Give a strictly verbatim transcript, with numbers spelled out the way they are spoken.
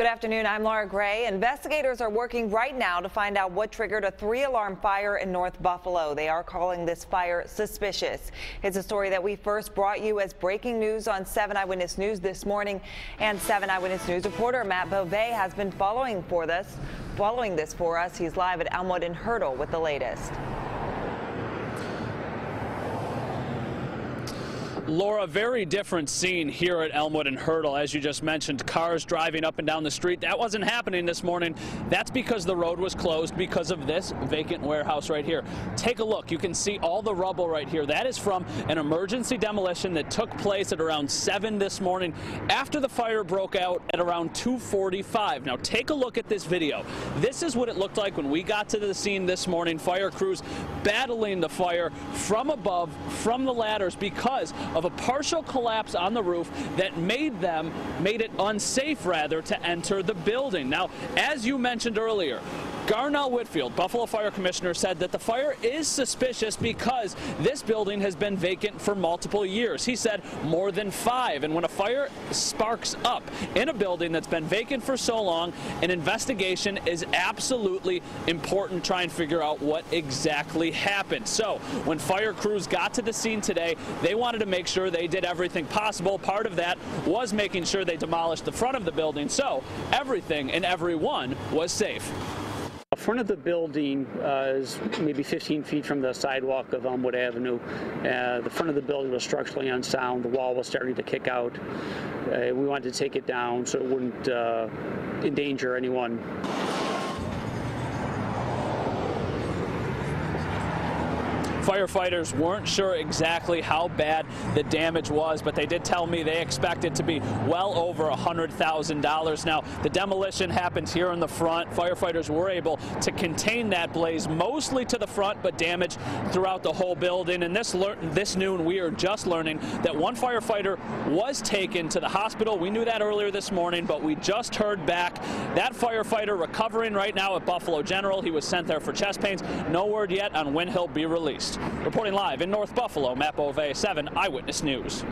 Good afternoon, I'm Laura Gray. Investigators are working right now to find out what triggered a three-alarm fire in North Buffalo. They are calling this fire suspicious. It's a story that we first brought you as breaking news on seven Eyewitness News this morning, and seven Eyewitness News reporter Matt Beauvais has been following for this, following this for us. He's live at Elmwood and Hertel with the latest. Laura, very different scene here at Elmwood and Hertel. As you just mentioned, cars driving up and down the street. That wasn't happening this morning. That's because the road was closed because of this vacant warehouse right here. Take a look. You can see all the rubble right here. That is from an emergency demolition that took place at around seven this morning after the fire broke out at around two forty-five. Now, take a look at this video. This is what it looked like when we got to the scene this morning. Fire crews battling the fire from above, from the ladders, because of of a partial collapse on the roof that made them, made it unsafe rather, to enter the building. Now, as you mentioned earlier, Garnell Whitfield, Buffalo Fire Commissioner, said that the fire is suspicious because this building has been vacant for multiple years. He said more than five. And when a fire sparks up in a building that's been vacant for so long, an investigation is absolutely important, trying to figure out what exactly happened. So when fire crews got to the scene today, they wanted to make sure they did everything possible. Part of that was making sure they demolished the front of the building, so everything and everyone was safe. The front of the building uh, is maybe fifteen feet from the sidewalk of Elmwood Avenue. Uh, the front of the building was structurally unsound. The wall was starting to kick out. Uh, we wanted to take it down so it wouldn't uh, endanger anyone. Firefighters weren't sure exactly how bad the damage was, but they did tell me they expect it to be well over one hundred thousand dollars. Now, the demolition happened here in the front. Firefighters were able to contain that blaze mostly to the front, but damage throughout the whole building. And this, this noon, we are just learning that one firefighter was taken to the hospital. We knew that earlier this morning, but we just heard back. That firefighter recovering right now at Buffalo General. He was sent there for chest pains. No word yet on when he'll be released. Reporting live in North Buffalo, Matt Beauvais, seven Eyewitness News.